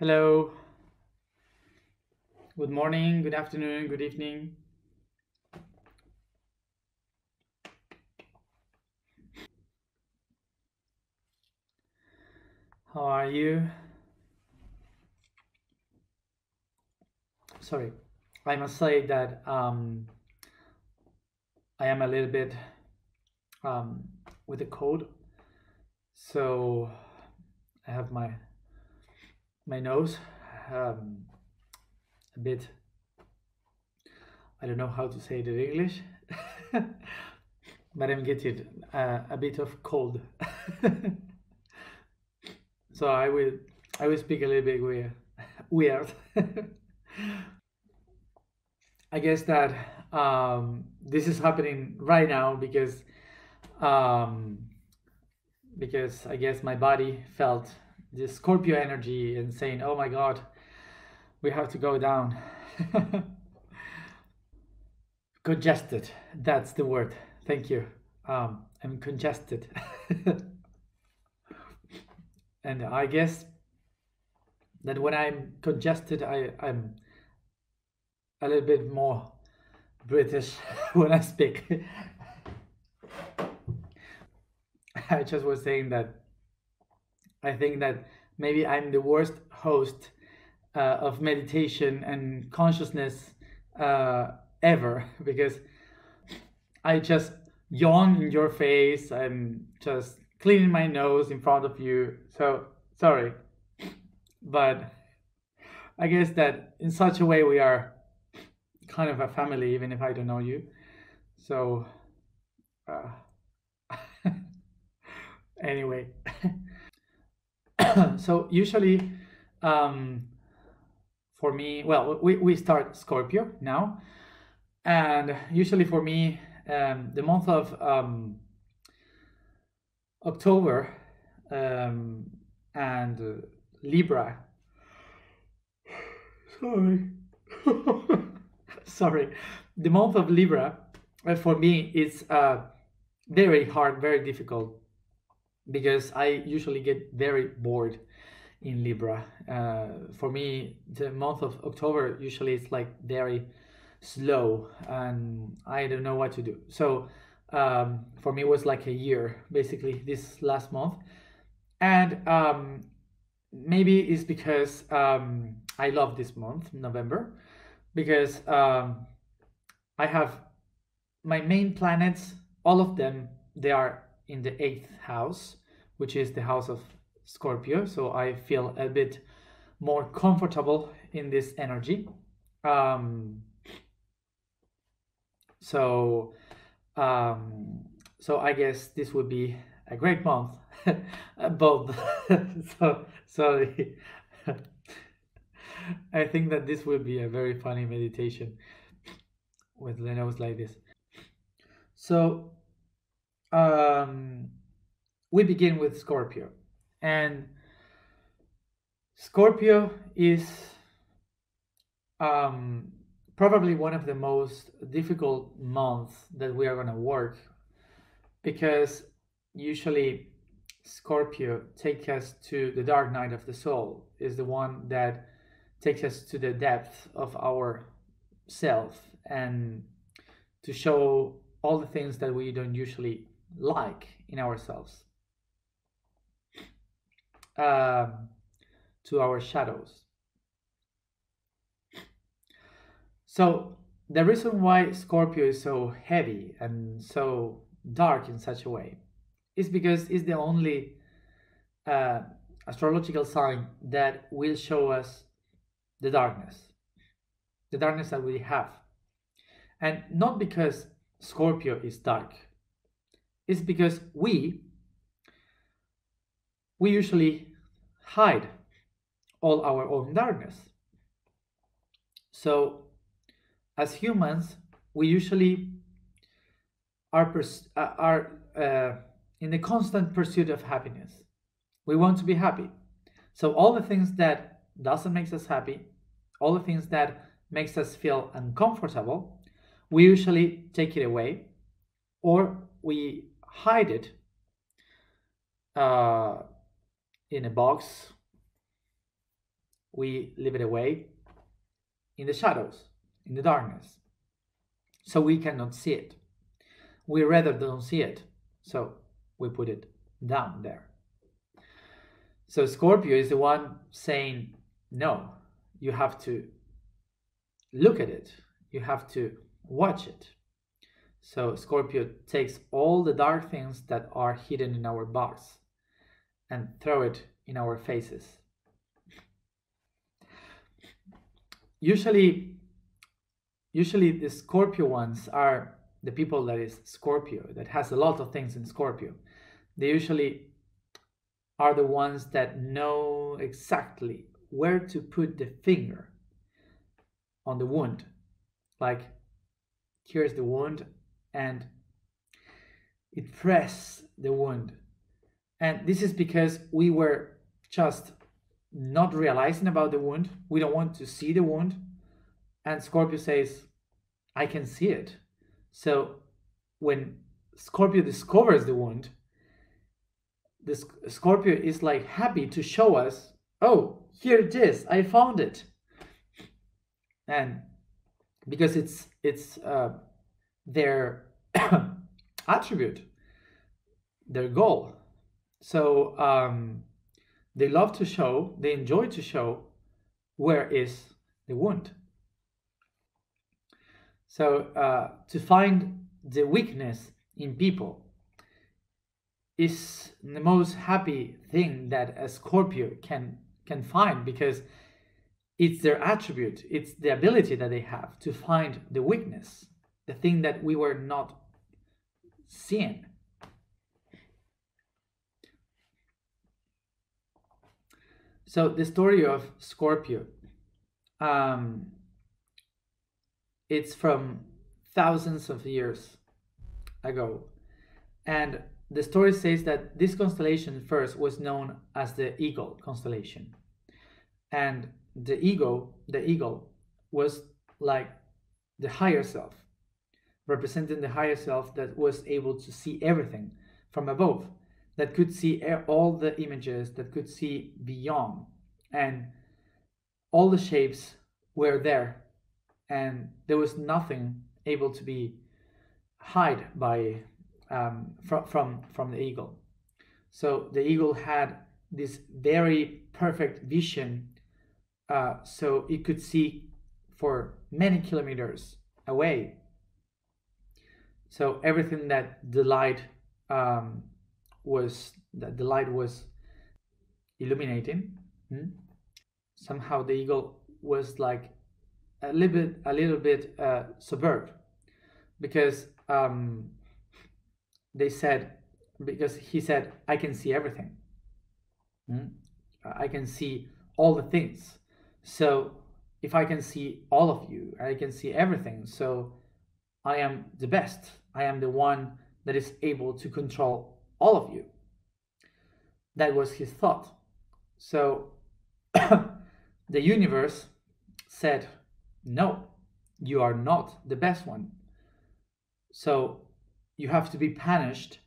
Hello. Good morning, good afternoon, good evening. How are you? Sorry, I must say that I am a little bit with a cold, so I have my nose a bit, I don't know how to say it in English, but I'm getting a bit of cold. So I will speak a little bit weird. I guess that this is happening right now because I guess my body felt the Scorpio energy and saying, oh my God, we have to go down. Congested, that's the word. Thank you. I'm congested. And I guess that when I'm congested, I'm a little bit more British when I speak. I just was saying that I think that maybe I'm the worst host of meditation and consciousness ever, because I just yawn in your face. I'm just cleaning my nose in front of you. So sorry, but I guess that in such a way we are kind of a family, even if I don't know you. So anyway. So usually for me, well, we start Scorpio now, and usually for me the month of October and Libra, sorry, sorry, the month of Libra for me is very hard, very difficult, because I usually get very bored in Libra. For me, the month of October usually it's like very slow and I don't know what to do. So for me it was like a year, basically, this last month. And maybe it's because I love this month, November, because I have my main planets, all of them, they are in the 8th house, which is the house of Scorpio, so I feel a bit more comfortable in this energy. So I guess this would be a great month, both. So sorry. I think that this will be a very funny meditation with the nose like this. So we begin with Scorpio, and Scorpio is probably one of the most difficult months that we are going to work, because usually Scorpio takes us to the dark night of the soul, is the one that takes us to the depth of our self and to show all the things that we don't usually like in ourselves, to our shadows. So the reason why Scorpio is so heavy and so dark in such a way is because it's the only astrological sign that will show us the darkness that we have. And not because Scorpio is dark, it's because we usually hide all our own darkness. So as humans, we usually are in the constant pursuit of happiness. We want to be happy. So all the things that doesn't make us happy, all the things that makes us feel uncomfortable, we usually take it away, or we hide it in a box, we leave it away in the shadows, in the darkness, so we cannot see it. We rather don't see it, so we put it down there. So Scorpio is the one saying, no, you have to look at it, you have to watch it. So Scorpio takes all the dark things that are hidden in our box and throw it in our faces. Usually the Scorpio ones are the people that is Scorpio, that has a lot of things in Scorpio. They usually are the ones that know exactly where to put the finger on the wound. Like, here's the wound, and it press the wound. And this is because we were just not realizing about the wound. We don't want to see the wound. And Scorpio says, I can see it. So when Scorpio discovers the wound, this Scorpio is like happy to show us, oh, here it is, I found it. And because it's their attribute, their goal. So they love to show, they enjoy to show where is the wound. So to find the weakness in people is the most happy thing that a Scorpio can find, because it's their attribute, it's the ability that they have to find the weakness, the thing that we were not seeing. So the story of Scorpio, it's from thousands of years ago, and the story says that this constellation first was known as the Eagle constellation, and the eagle was like the higher self, representing the higher self that was able to see everything from above, that could see all the images, that could see beyond, and all the shapes were there, and there was nothing able to be hid by from the eagle. So the eagle had this very perfect vision, so it could see for many kilometers away. So everything that the light was illuminating, somehow the eagle was like a little bit subvert, because he said, I can see everything. I can see all the things. So if I can see all of you, I can see everything. So I am the best. I am the one that is able to control all of you. That was his thought. So the universe said, no, you are not the best one. So you have to be punished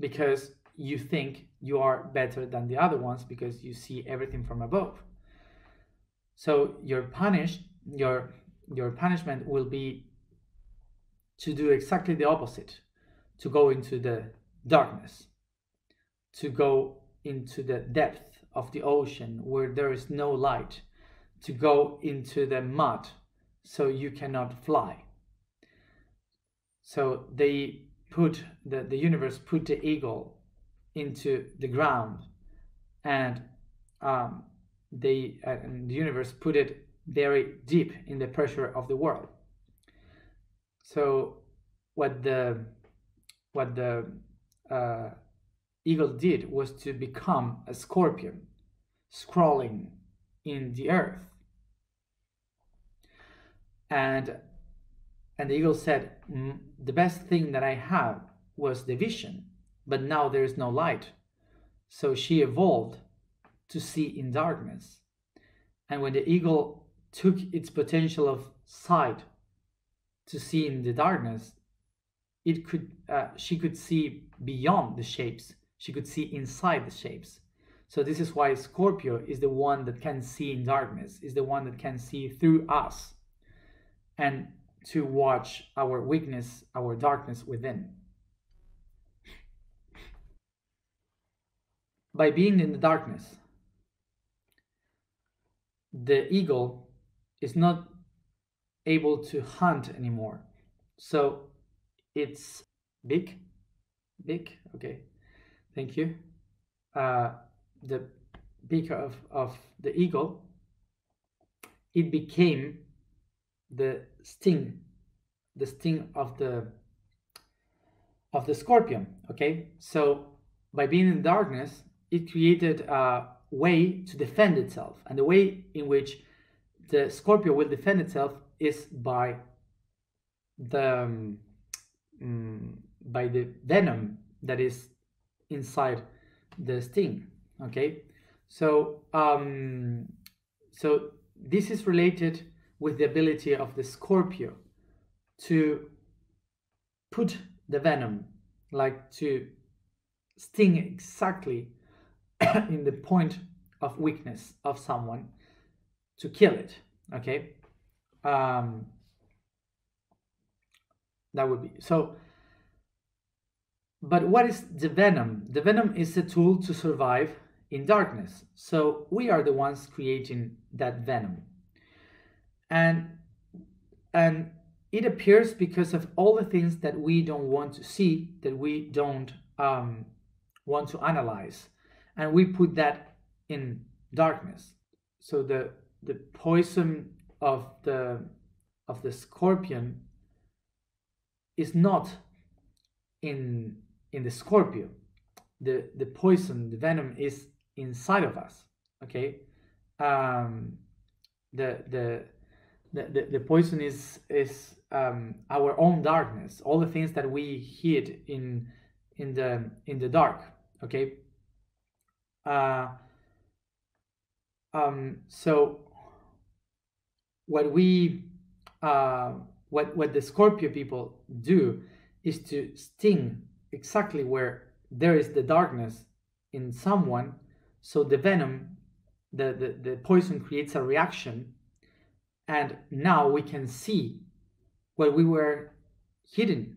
because you think you are better than the other ones, because you see everything from above. So you're punished, your punishment will be to do exactly the opposite, to go into the darkness, to go into the depth of the ocean where there is no light, to go into the mud so you cannot fly. So they put, the universe put the eagle into the ground, and the universe put it very deep in the pressure of the world. So what the eagle did was to become a scorpion, crawling in the earth. And the eagle said, the best thing that I have was the vision, but now there is no light. So she evolved to see in darkness. And when the eagle took its potential of sight to see in the darkness, she could see beyond the shapes. She could see inside the shapes. So this is why Scorpio is the one that can see in darkness, is the one that can see through us and to watch our weakness, our darkness within. By being in the darkness, the eagle is not able to hunt anymore. So it's beak, okay, thank you. The beak of the eagle, it became the sting of the scorpion, okay? So by being in darkness, it created a way to defend itself. And the way in which the Scorpio will defend itself is by the venom that is inside the sting, okay? So so this is related with the ability of the Scorpio to put the venom, like to sting exactly in the point of weakness of someone, to kill it, okay? That would be so. But what is the venom? The venom is a tool to survive in darkness. So we are the ones creating that venom. And it appears because of all the things that we don't want to see, that we don't want to analyze. And we put that in darkness. So the poison of the scorpion is not in the Scorpio. The poison, the venom is inside of us, okay? The poison is our own darkness, all the things that we hid in the dark, okay? So what the Scorpio people do is to sting exactly where there is the darkness in someone, so the venom, the poison creates a reaction, and now we can see what we were hidden.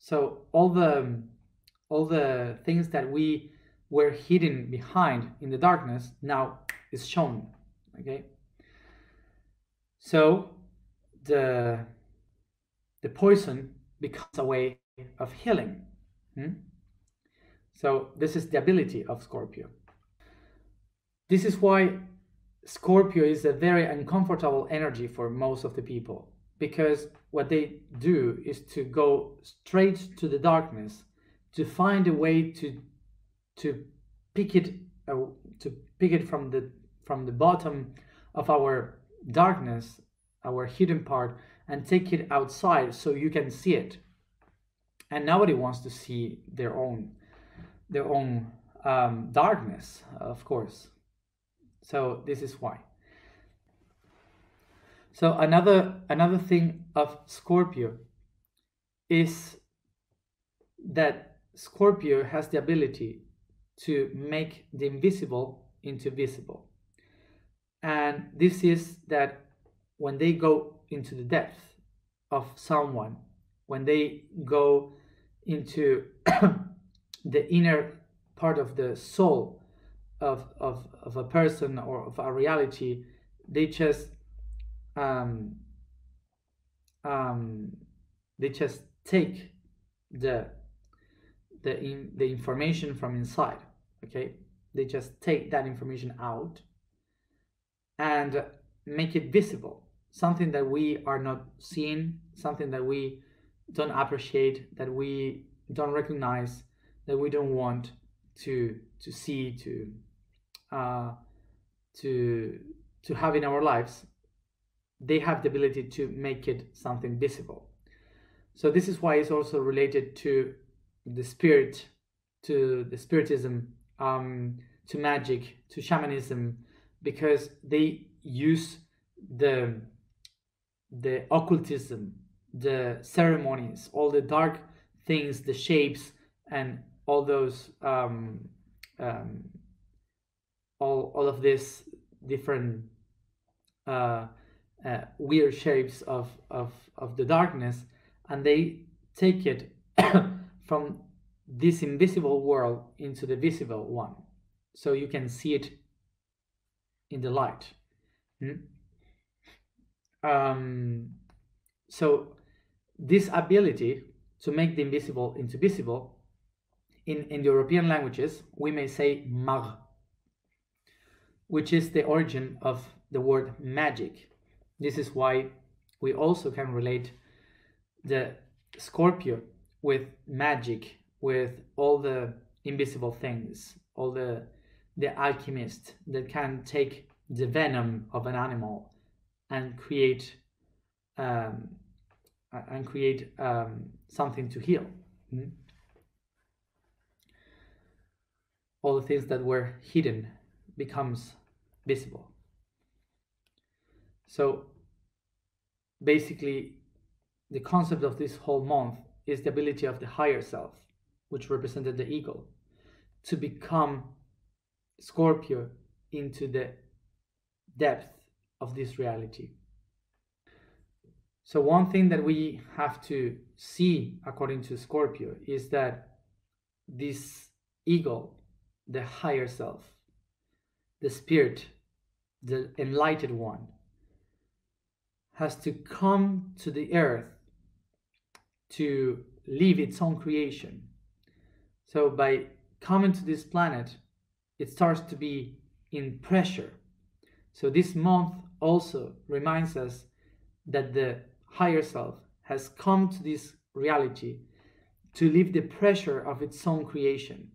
So all the things that we were hidden behind in the darkness now is shown, okay? So the poison becomes a way of healing. So this is the ability of Scorpio. This is why Scorpio is a very uncomfortable energy for most of the people, because what they do is to go straight to the darkness to find a way to pick it from the bottom of our darkness, our hidden part, and take it outside so you can see it. And nobody wants to see their own darkness, of course. So this is why. So another thing of Scorpio is that Scorpio has the ability to make the invisible into visible. And this is that when they go into the depth of someone, when they go into the inner part of the soul of a person or of a reality, they just take the information from inside, okay? They just take that information out and make it visible, something that we are not seeing, something that we don't appreciate, that we don't recognize, that we don't want to see, to have in our lives. They have the ability to make it something visible. So this is why it's also related to the spirit, to the spiritism, to magic, to shamanism, because they use the occultism, the ceremonies, all the dark things, the shapes, and all those all of these different weird shapes of the darkness, and they take it from this invisible world into the visible one, so you can see it in the light. So this ability to make the invisible into visible, in European languages we may say mag, which is the origin of the word magic. This is why we also can relate the Scorpio with magic, with all the invisible things, all the alchemist that can take the venom of an animal and create something to heal. All the things that were hidden becomes visible. So basically, the concept of this whole month is the ability of the higher self, which represented the eagle, to become Scorpio into the depth of this reality. So one thing that we have to see according to Scorpio is that this eagle, the higher self, the spirit, the enlightened one, has to come to the earth to live its own creation. So by coming to this planet, it starts to be in pressure. So this month also reminds us that the higher self has come to this reality to live the pressure of its own creation.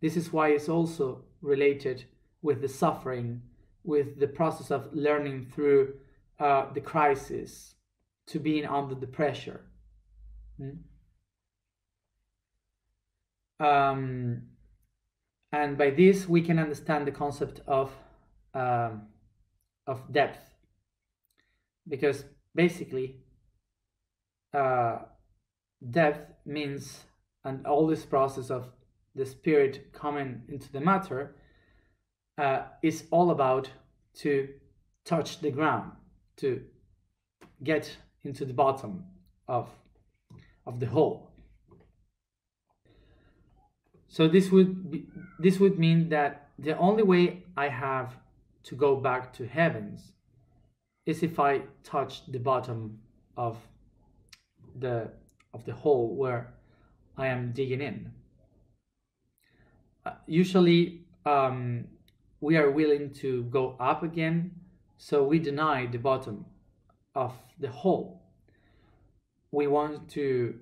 This is why it's also related with the suffering, with the process of learning through the crisis, to being under the pressure. And by this we can understand the concept of depth, because basically depth means, and all this process of the spirit coming into the matter is all about to touch the ground, to get into the bottom of the whole. So this would mean that the only way I have to go back to heavens is if I touch the bottom of the hole where I am digging in. Usually we are willing to go up again, so we deny the bottom of the hole. We want to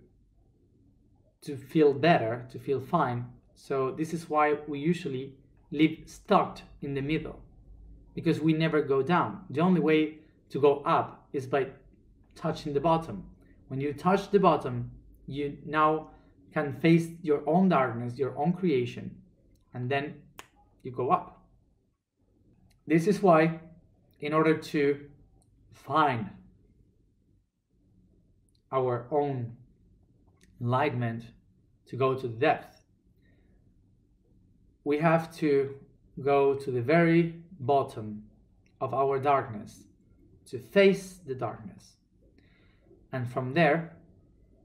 feel better, to feel fine. So this is why we usually live stuck in the middle, because we never go down. The only way to go up is by touching the bottom. When you touch the bottom, you now can face your own darkness, your own creation, and then you go up. This is why, in order to find our own enlightenment, to go to depth, we have to go to the very bottom of our darkness, to face the darkness, and from there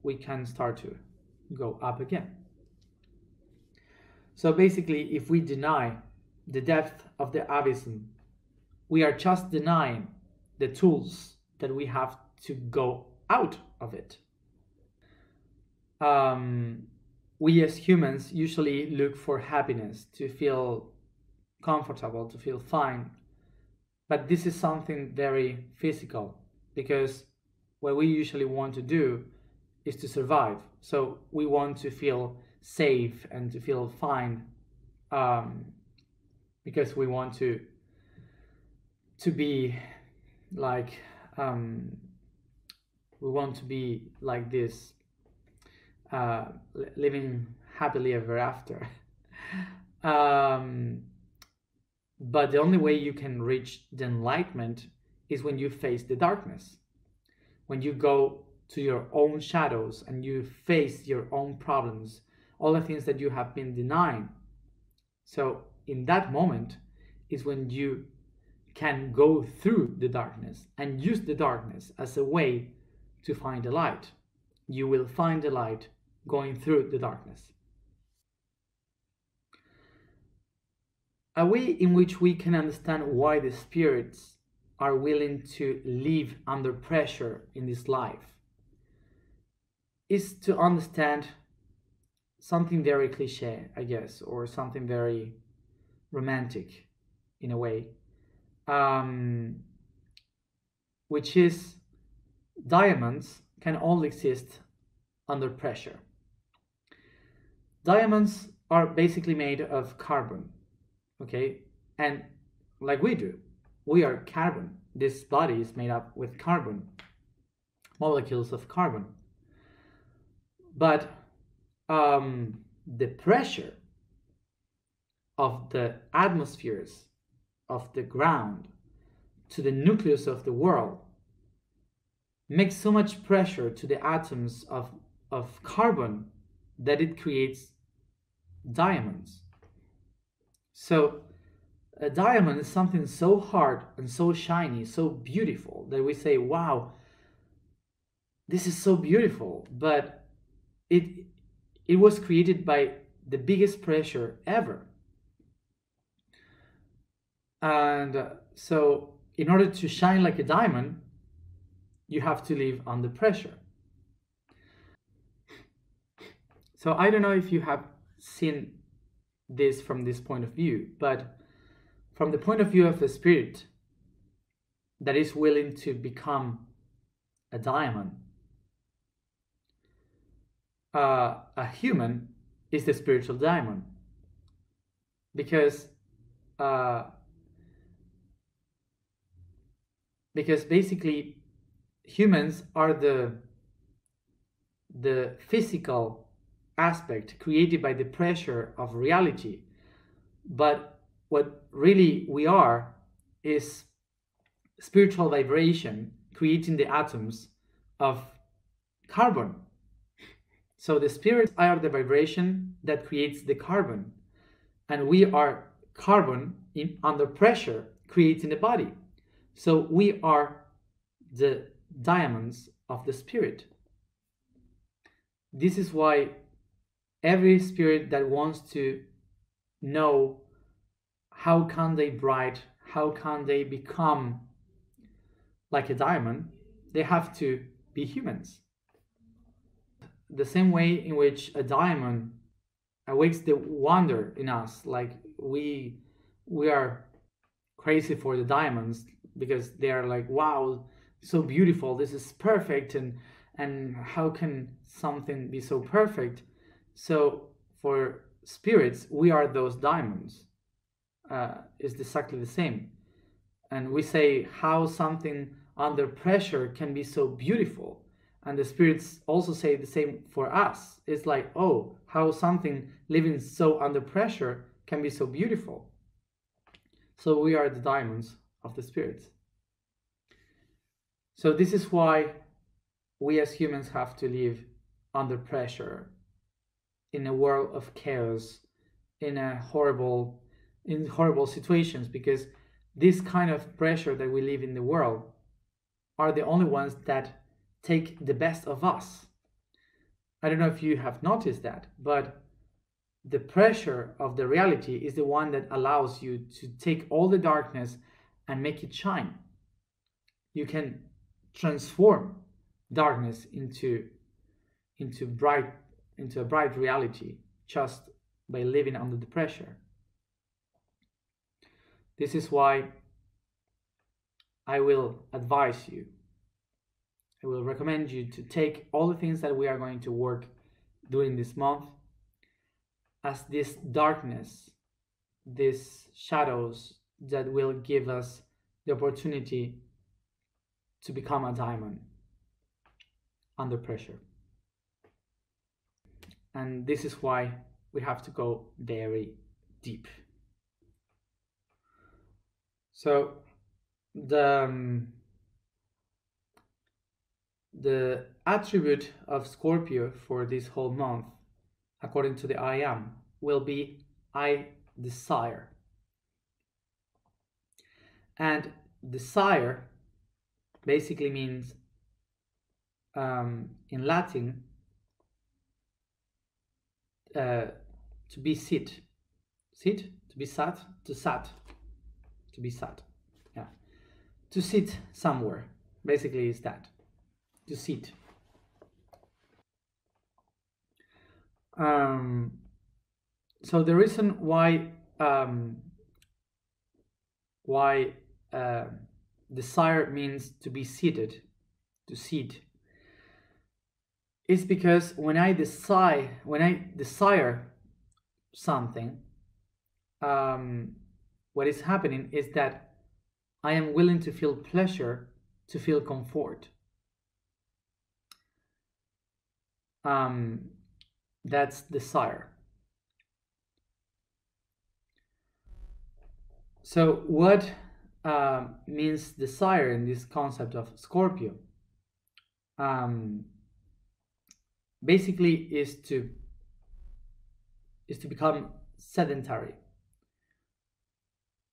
we can start to go up again. So basically, if we deny the depth of the abysm, we are just denying the tools that we have to go out of it. We as humans usually look for happiness, to feel comfortable, to feel fine, but this is something very physical, because what we usually want to do is to survive. So we want to feel safe and to feel fine, because we want to be like we want to be like this, living happily ever after. But the only way you can reach the enlightenment is when you face the darkness, when you go to your own shadows and you face your own problems, all the things that you have been denying. So in that moment is when you can go through the darkness and use the darkness as a way to find the light. You will find the light going through the darkness. A way in which we can understand why the spirits are willing to live under pressure in this life is to understand something very cliché, I guess, or something very romantic in a way, which is diamonds can only exist under pressure. Diamonds are basically made of carbon. Okay, and like we do, we are carbon. This body is made up with carbon, molecules of carbon. But the pressure of the atmospheres of the ground to the nucleus of the world makes so much pressure to the atoms of carbon that it creates diamonds. So a diamond is something so hard and so shiny, so beautiful that we say, wow, this is so beautiful, but it was created by the biggest pressure ever. And so in order to shine like a diamond, you have to live under pressure. So I don't know if you have seen this from this point of view, but from the point of view of a spirit that is willing to become a diamond, a human is the spiritual diamond, because basically humans are the physical aspect created by the pressure of reality, but what really we are is spiritual vibration creating the atoms of carbon. So the spirits are the vibration that creates the carbon, and we are carbon under pressure creating the body. So we are the diamonds of the spirit. This is why every spirit that wants to know how can they bright, how can they become like a diamond, they have to be humans. The same way in which a diamond awakes the wonder in us, like we are crazy for the diamonds because they are like, wow, so beautiful, this is perfect, and how can something be so perfect? So for spirits, we are those diamonds. It's exactly the same. And we say how something under pressure can be so beautiful. And the spirits also say the same for us. It's like, oh, how something living so under pressure can be so beautiful. So we are the diamonds of the spirits. So this is why we as humans have to live under pressure, in a world of chaos, in horrible situations, because this kind of pressure that we live in the world are the only ones that take the best of us. I don't know if you have noticed that, but the pressure of the reality is the one that allows you to take all the darkness and make it shine. You can transform darkness into a bright reality just by living under the pressure. This is why I will advise you, I will recommend you to take all the things that we are going to work during this month as this darkness, these shadows that will give us the opportunity to become a diamond under pressure. And this is why we have to go very deep. So the attribute of Scorpio for this whole month, according to the I Am, will be I desire. And desire basically means, in Latin, to be sit. Sit? To be sat? To sat. To be sat. Yeah. To sit somewhere. Basically is that. To sit. So the reason why desire means to be seated, to sit, is because when I desire something, what is happening is that I am willing to feel pleasure, to feel comfort. That's desire. So what means desire in this concept of Scorpio? Basically is to become sedentary.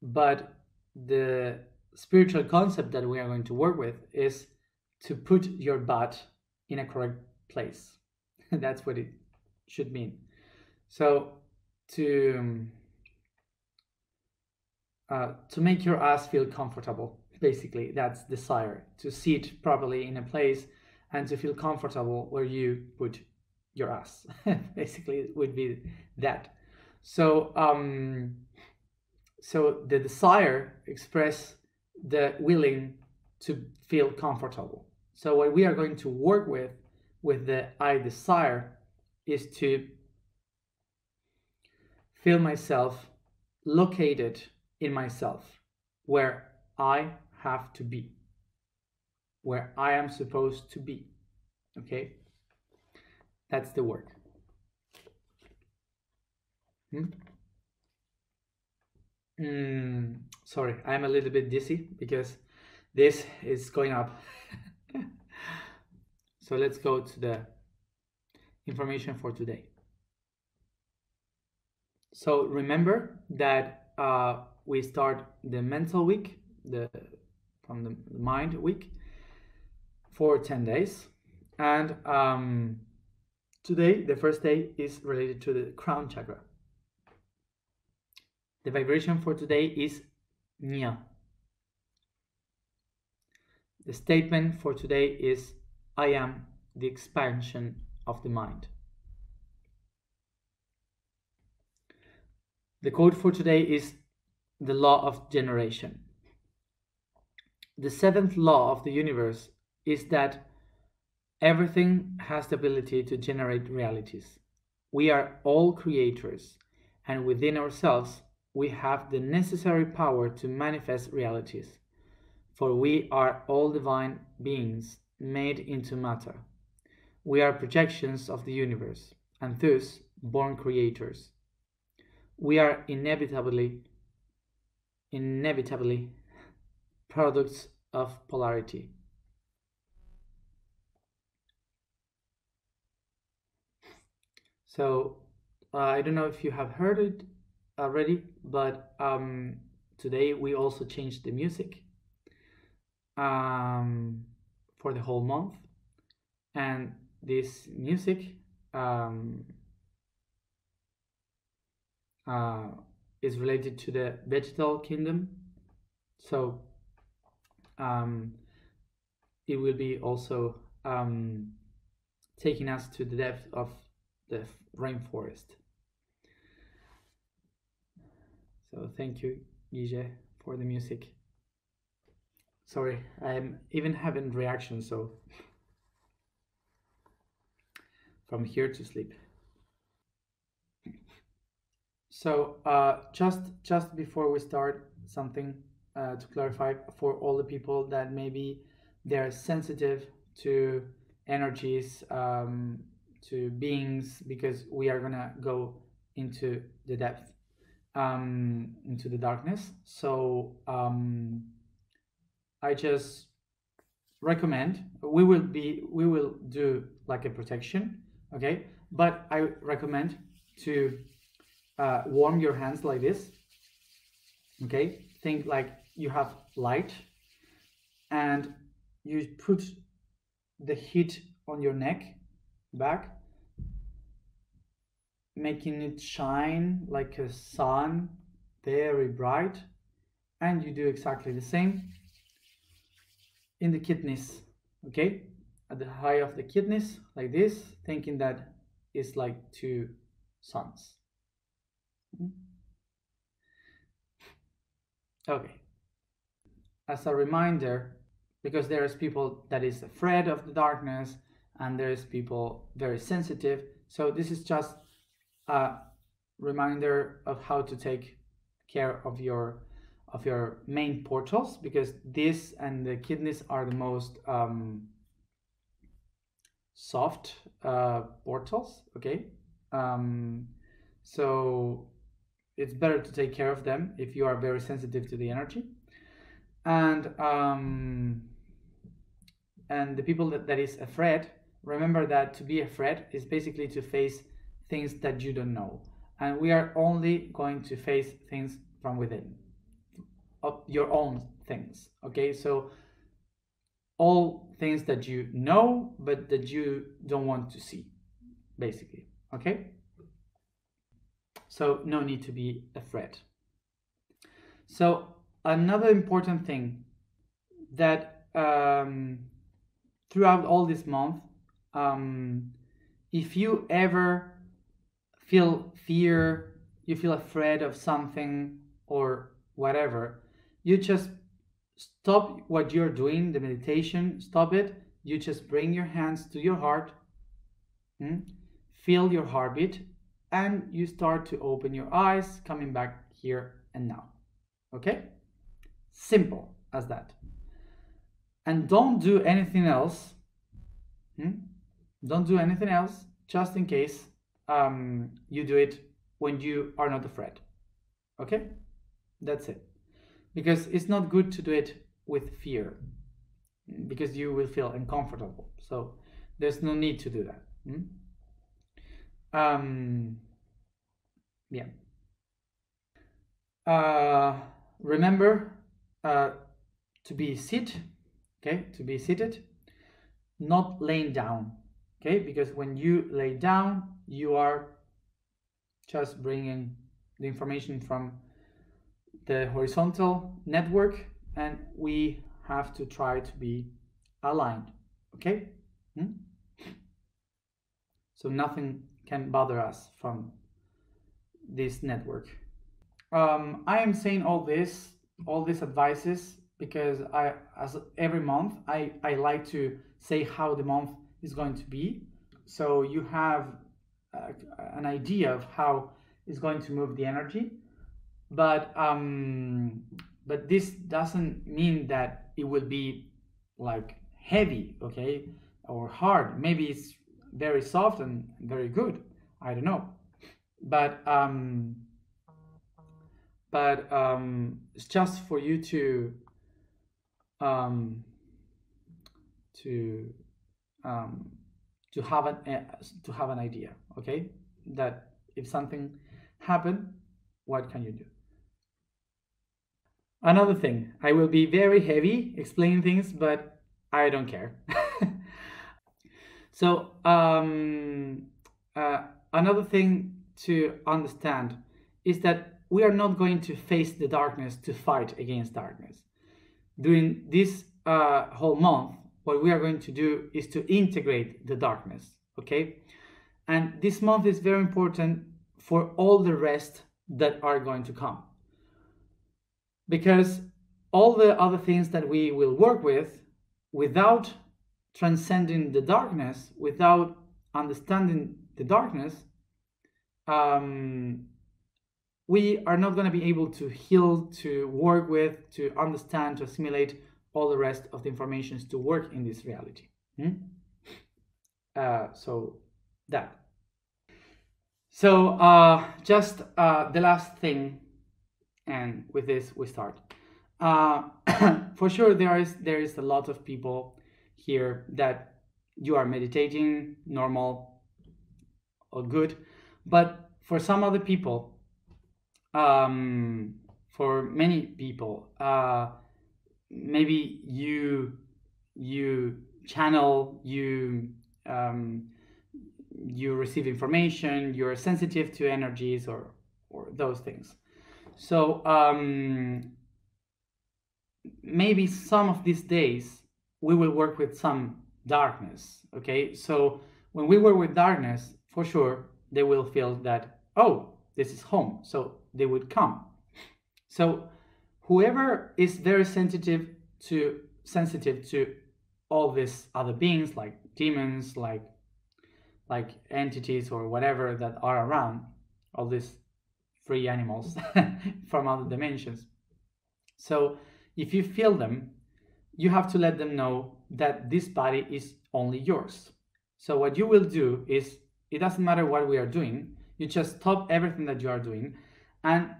But the spiritual concept that we are going to work with is to put your butt in a correct place. That's what it should mean. So to make your ass feel comfortable, basically, that's desire. To sit properly in a place and to feel comfortable where you put your ass. Basically, it would be that. So, so the desire expresses the willing to feel comfortable. So what we are going to work with the I desire, is to feel myself located in myself, where I have to be, where I am supposed to be. Okay, that's the work. Sorry, I'm a little bit dizzy because this is going up. So let's go to the information for today. So remember that we start the mental week, from the mind week, for 10 days. And today, the first day, is related to the crown chakra. The vibration for today is Nya. The statement for today is, I am the expansion of the mind. The quote for today is the law of generation. The seventh law of the universe is that everything has the ability to generate realities. We are all creators, and within ourselves we have the necessary power to manifest realities, for we are all divine beings made into matter. We are projections of the universe, and thus born creators. We are inevitably products of polarity. So, I don't know if you have heard it already, but today we also changed the music for the whole month. And this music is related to the vegetal kingdom, so it will be also taking us to the depth of the rainforest. So thank you, Guille, for the music. Sorry, I'm even having reactions, so from here to sleep. So just before we start, something to clarify for all the people that maybe they're sensitive to energies, to beings, because we are gonna go into the depth, into the darkness. So I just recommend, we will do like a protection. Okay, but I recommend to warm your hands like this. Okay, think like you have light and you put the heat on your neck back, making it shine like a sun, very bright. And you do exactly the same in the kidneys, okay, at the high of the kidneys like this, thinking that it's like two suns. Okay, as a reminder, because there is people that is afraid of the darkness and there is people very sensitive, so this is just a reminder of how to take care of your main portals, because this and the kidneys are the most soft portals, okay? So it's better to take care of them if you are very sensitive to the energy. And the people that is afraid, remember that to be afraid is basically to face things that you don't know. And we are only going to face things from within. Of your own things, okay? So all things that you know but that you don't want to see, basically, okay? So no need to be afraid. So another important thing that throughout all this month, if you ever feel fear, you feel afraid of something or whatever, you just stop what you're doing, the meditation, stop it. You just bring your hands to your heart, feel your heartbeat, and you start to open your eyes, coming back here and now. Okay? Simple as that. And don't do anything else. Don't do anything else, just in case you do it when you are not afraid. Okay? That's it. Because it's not good to do it with fear, because you will feel uncomfortable. So there's no need to do that. Remember to be sit, okay? To be seated, not laying down, okay? Because when you lay down, you are just bringing the information from the horizontal network, and we have to try to be aligned, okay? So nothing can bother us from this network. I am saying all these advices because as every month, I like to say how the month is going to be, so you have an idea of how it's going to move the energy. But this doesn't mean that it will be like heavy, okay, or hard. Maybe it's very soft and very good. I don't know. But it's just for you to have an idea, okay, that if something happened, what can you do? Another thing, I will be very heavy explaining things, but I don't care. So another thing to understand is that we are not going to face the darkness to fight against darkness. During this whole month, what we are going to do is to integrate the darkness, okay? And this month is very important for all the rest that are going to come. Because all the other things that we will work with, without transcending the darkness, without understanding the darkness, we are not going to be able to heal, to work with, to understand, to assimilate all the rest of the informations to work in this reality. So the last thing, and with this we start. For sure there is a lot of people here that you are meditating, normal or good, but for some other people, for many people. Maybe you channel, you receive information, you're sensitive to energies or those things. So maybe some of these days we will work with some darkness, okay? So when we work with darkness, for sure, they will feel that, oh, this is home, so they would come. So whoever is very sensitive to all these other beings, like demons, like entities or whatever that are around, all these free animals from other dimensions. So if you feel them, you have to let them know that this body is only yours. So what you will do is, it doesn't matter what we are doing, you just stop everything that you are doing and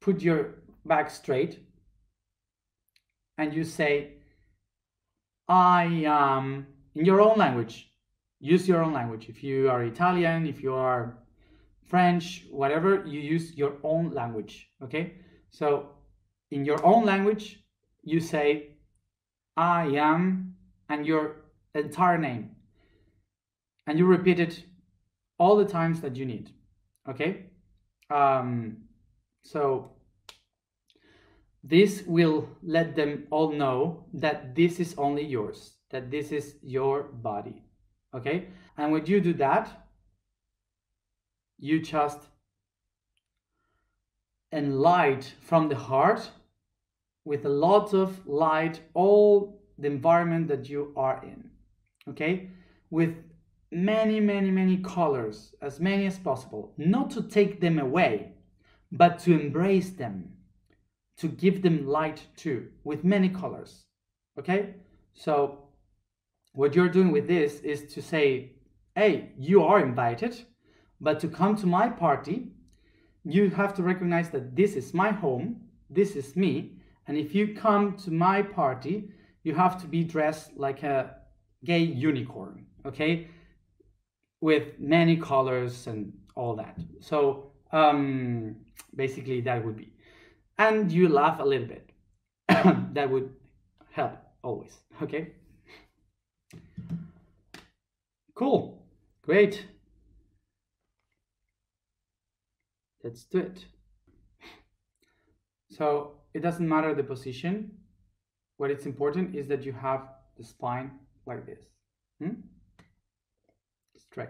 put your back straight, and you say, I am, in your own language. Use your own language. If you are Italian, if you are French, whatever, you use your own language, okay? So in your own language, you say, I am, and your entire name. And you repeat it all the times that you need, okay? So this will let them all know that this is only yours, that this is your body, okay? And when you do that, you just enlight from the heart with a lot of light all the environment that you are in, okay? With many, many, many colors, as many as possible, not to take them away, but to embrace them, to give them light too, with many colors, okay? So what you're doing with this is to say, hey, you are invited, but to come to my party, you have to recognize that this is my home, this is me, and if you come to my party, you have to be dressed like a gay unicorn, okay? With many colors and all that. So basically that would be. And you laugh a little bit. That would help always, okay? Cool, great. Let's do it. So it doesn't matter the position. What it's important is that you have the spine like this. Straight.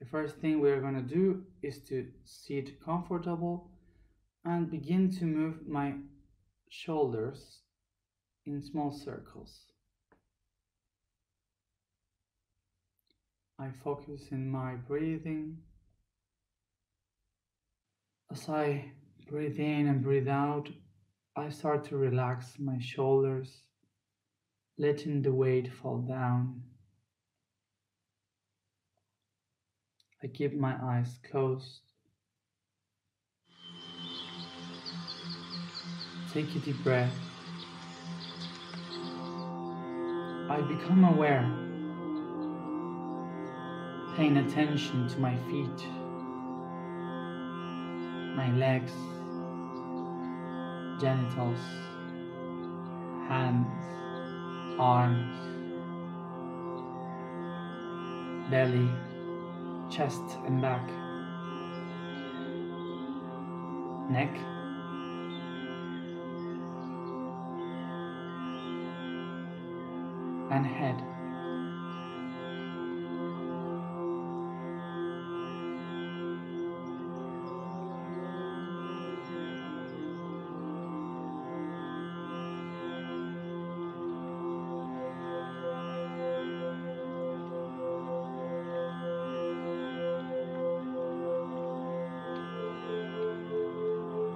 The first thing we're going to do is to sit comfortable and begin to move my shoulders in small circles. I focus in my breathing. As I breathe in and breathe out, I start to relax my shoulders, letting the weight fall down. I keep my eyes closed. Take a deep breath. I become aware, paying attention to my feet, my legs, genitals, hands, arms, belly, chest and back, neck, and head.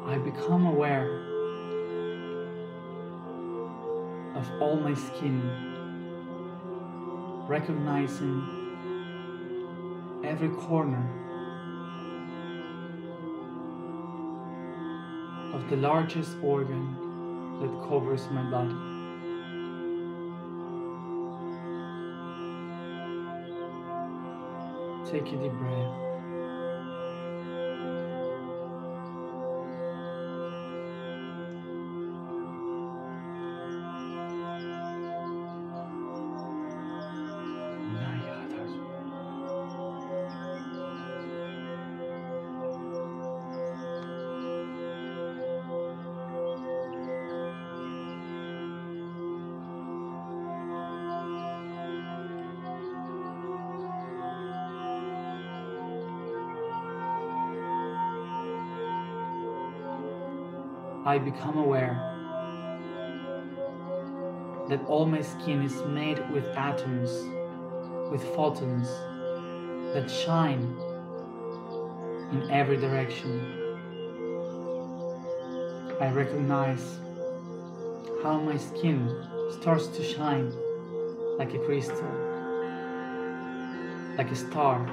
I become aware of all my skin, recognizing every corner of the largest organ that covers my body. Take a deep breath. I become aware that all my skin is made with atoms, with photons that shine in every direction. I recognize how my skin starts to shine like a crystal, like a star,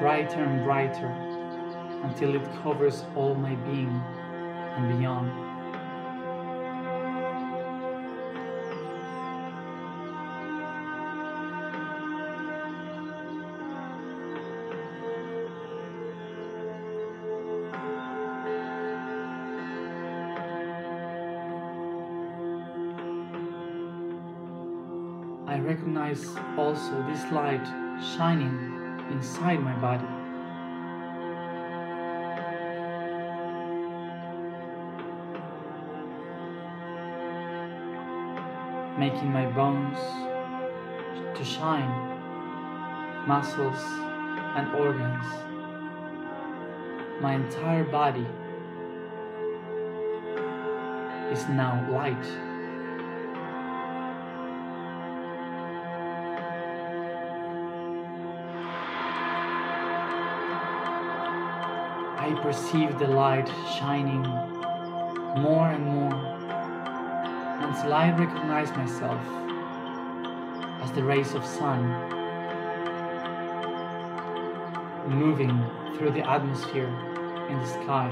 brighter and brighter, until it covers all my being and beyond. I recognize also this light shining inside my body. Making my bones to shine, muscles and organs, my entire body is now light. I perceive the light shining more and more, until I recognize myself as the rays of sun moving through the atmosphere in the sky.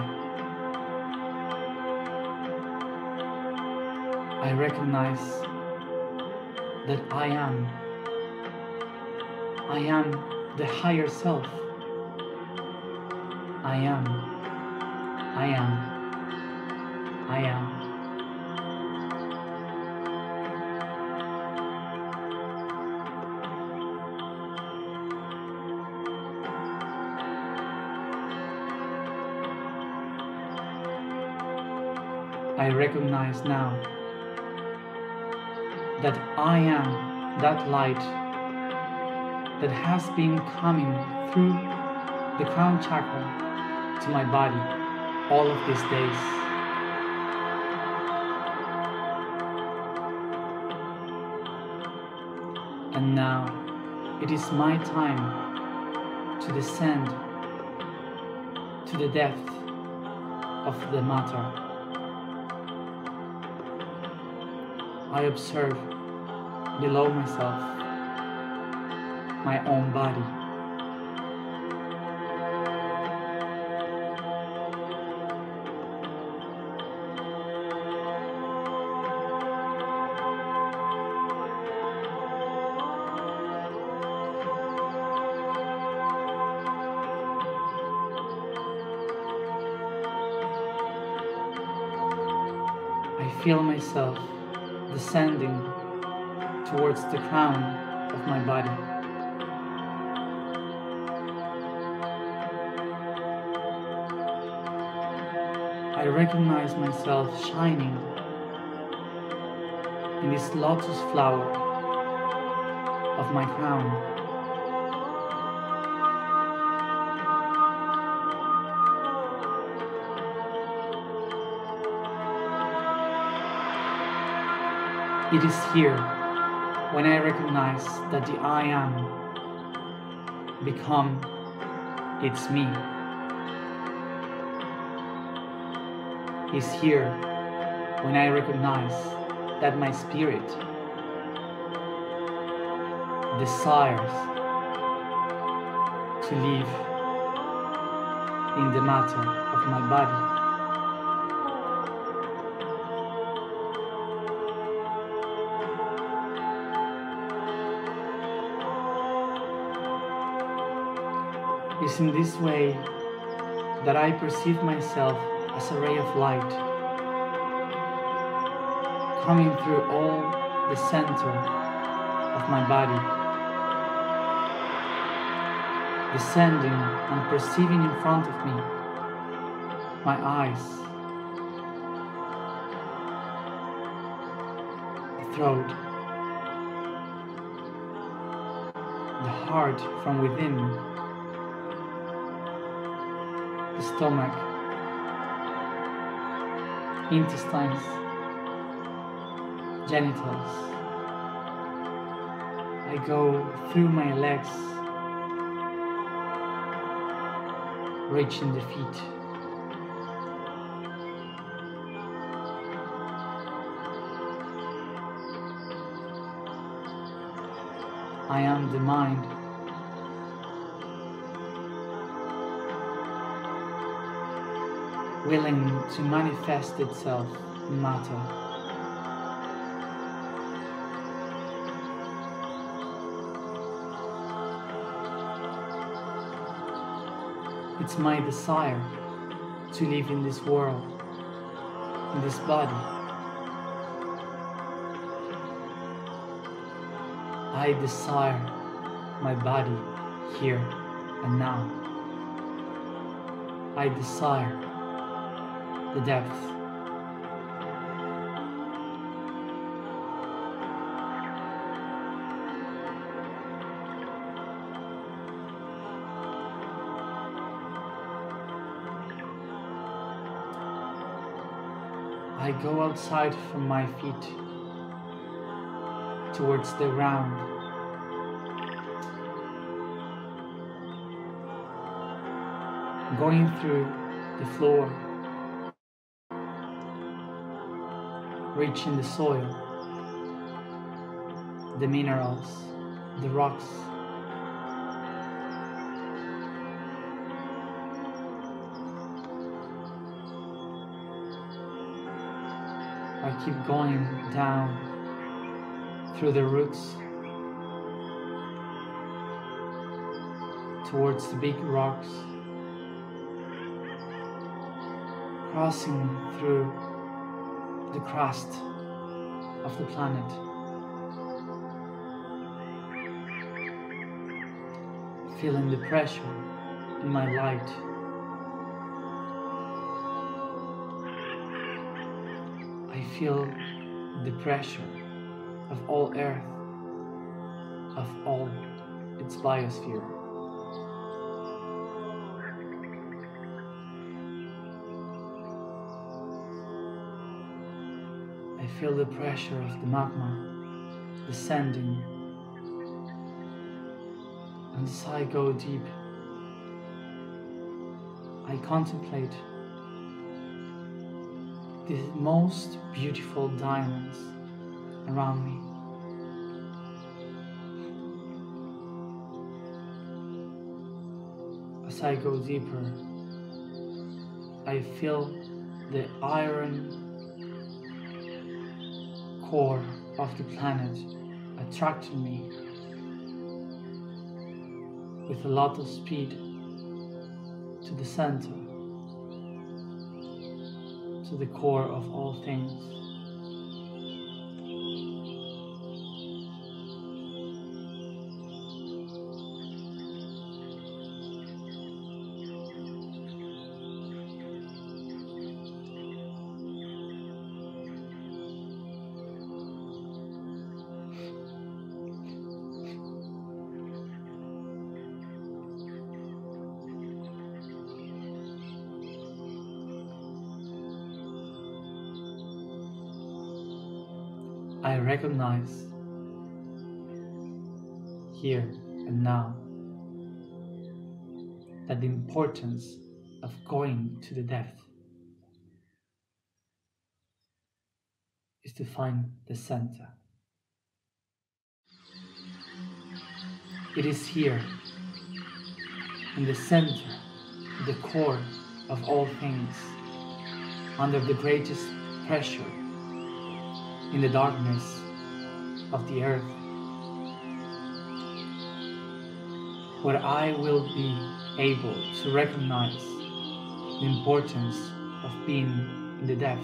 I recognize that I am the higher self. I am. I recognize now that I am that light that has been coming through the crown chakra to my body all of these days. And now it is my time to descend to the depth of the matter. I observe below myself, my own body. I feel myself descending towards the crown of my body. I recognize myself shining in this lotus flower of my crown. It is here when I recognize that the I am become its me. It's here when I recognize that my spirit desires to live in the matter of my body. It's in this way that I perceive myself as a ray of light, coming through all the center of my body, descending and perceiving in front of me, my eyes, the throat, the heart from within, the stomach, intestines, genitals. I go through my legs, reaching the feet. I am the mind. Willing to manifest itself in matter. It's my desire to live in this world, in this body. I desire my body here and now. I desire the depth. I go outside from my feet towards the ground. Going through the floor, reaching the soil, the minerals, the rocks. I keep going down through the roots towards the big rocks, crossing through the crust of the planet, feeling the pressure in my light. I feel the pressure of all Earth, of all its biosphere. I feel the pressure of the magma descending, and as I go deep, I contemplate the most beautiful diamonds around me. As I go deeper, I feel the iron core of the planet attracted me with a lot of speed to the center, to the core of all things. I recognize here and now that the importance of going to the depth is to find the center. It is here, in the center, the core of all things, under the greatest pressure, in the darkness of the earth, where I will be able to recognize the importance of being in the depth.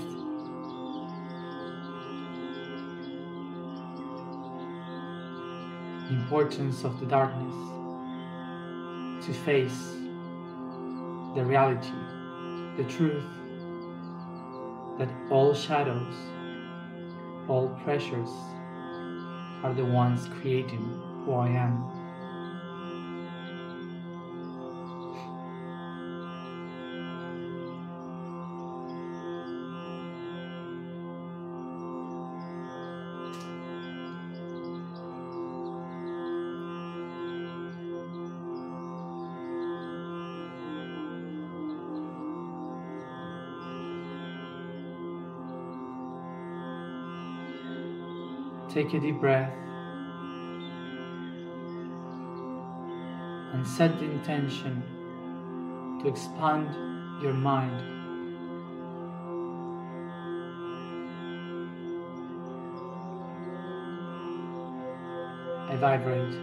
The importance of the darkness, to face the reality, the truth that all shadows, all pressures are the ones creating who I am. Take a deep breath and set the intention to expand your mind. I vibrate.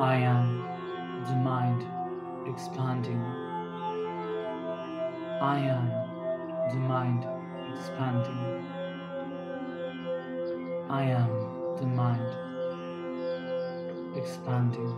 I am the mind expanding. I am the mind expanding. I am the mind expanding.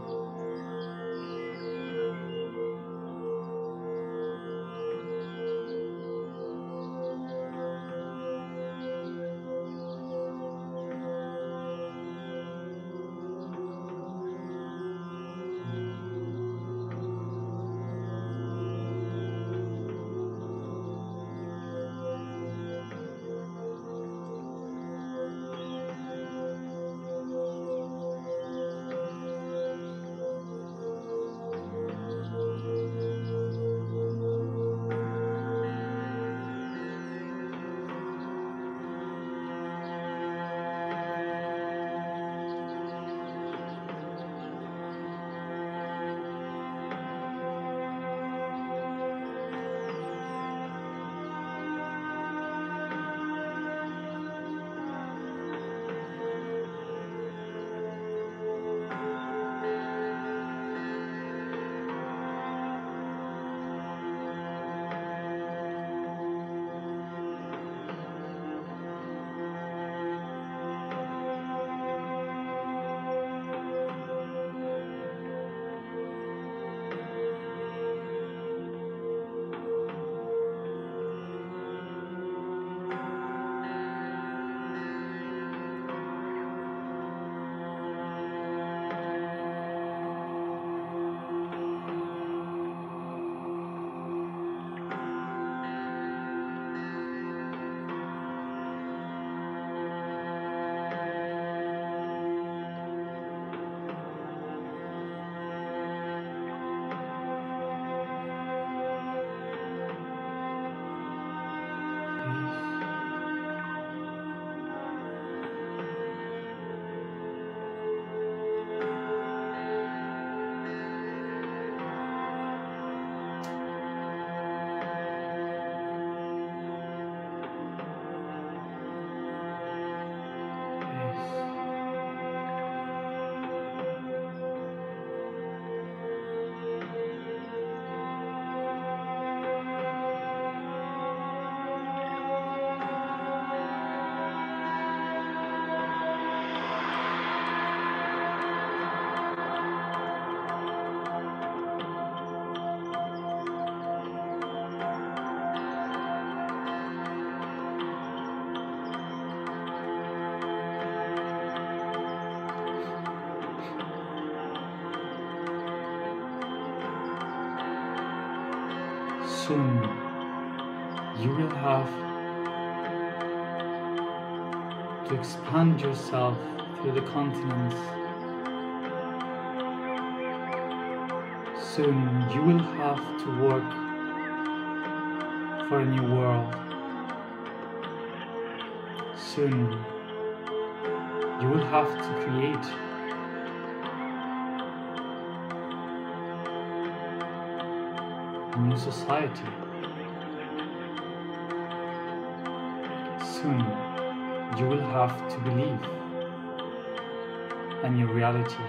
soon you will have to expand yourself through the continents. Soon you will have to work for a new world. Soon you will have to create. A new society. Soon you will have to believe a new reality.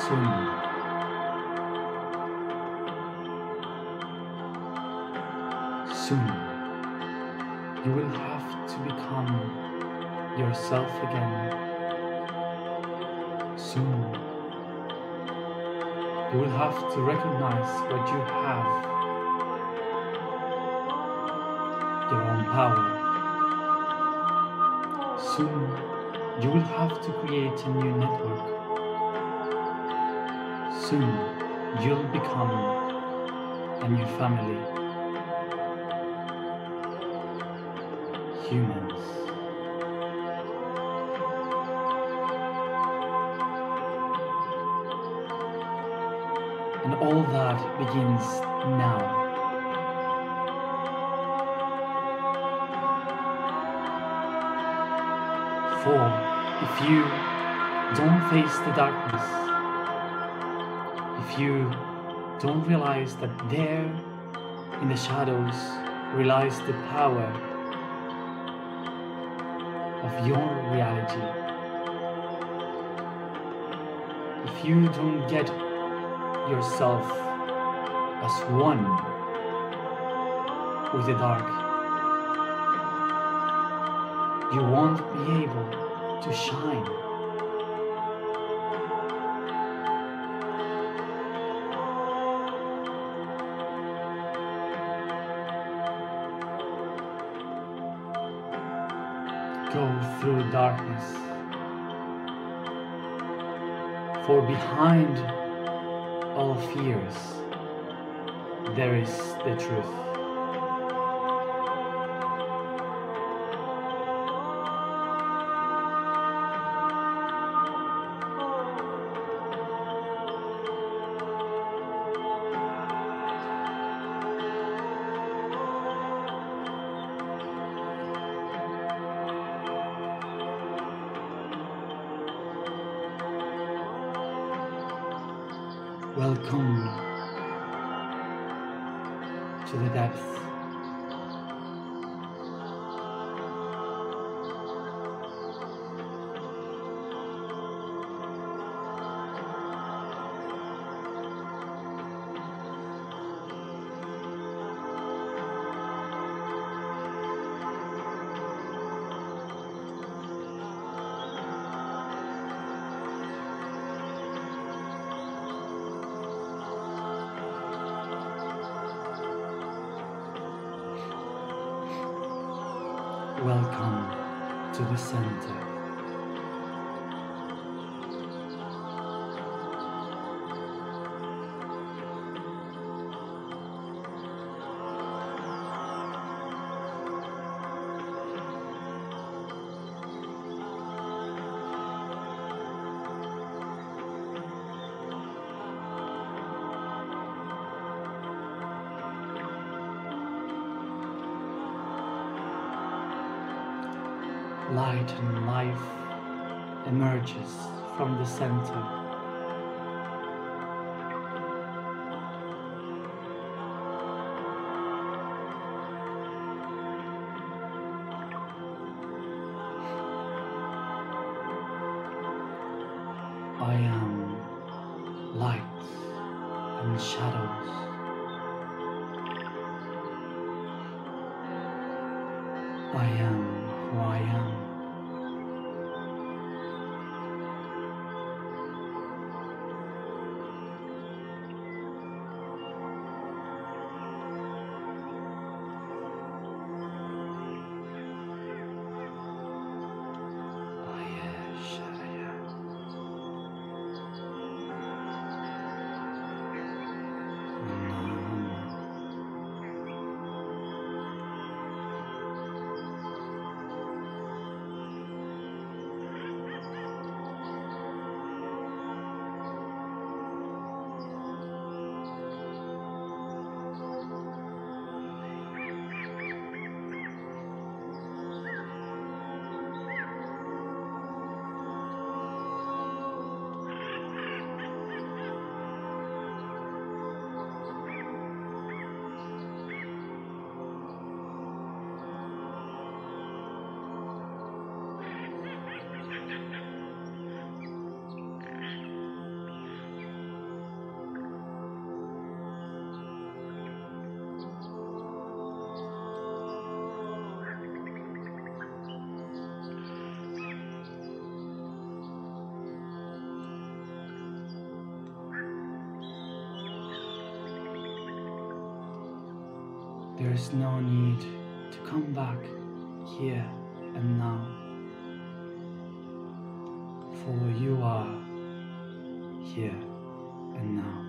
Soon you will have to become yourself again. Soon, you will have to recognize what you have, your own power. Soon, you will have to create a new network. Soon, you'll become a new family. Humans. And all that begins now. For if you don't face the darkness, if you don't realize that there in the shadows relies the power of your reality. If you don't get yourself as one with the dark, you won't be able to shine. Go through darkness, for behind all fears there is the truth. Welcome to the depths. Welcome to the center. Light and life emerges from the center. I am light and shadows. I am who I am. There is no need to come back here and now, for you are here and now.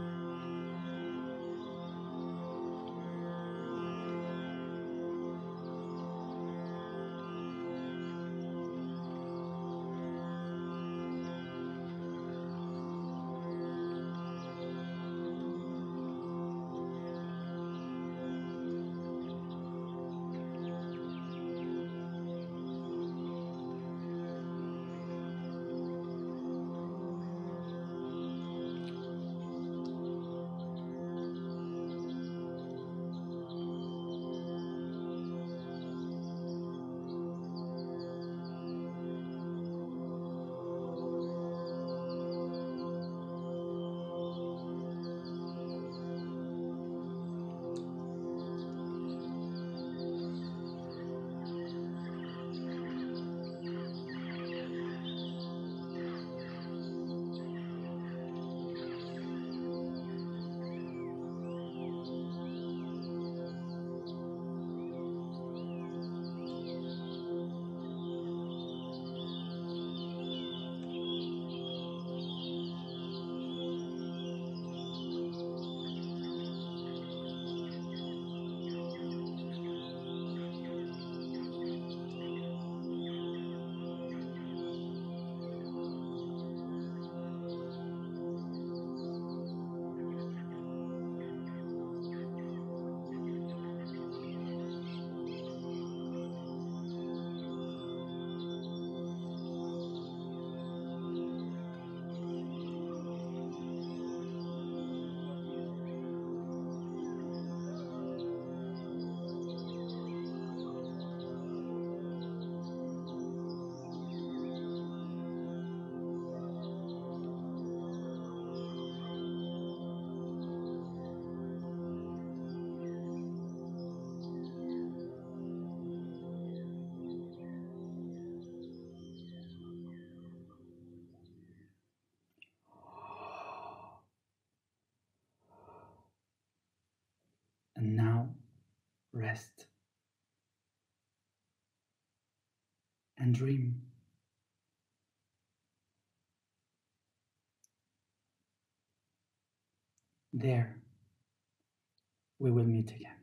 Rest and dream. There we will meet again.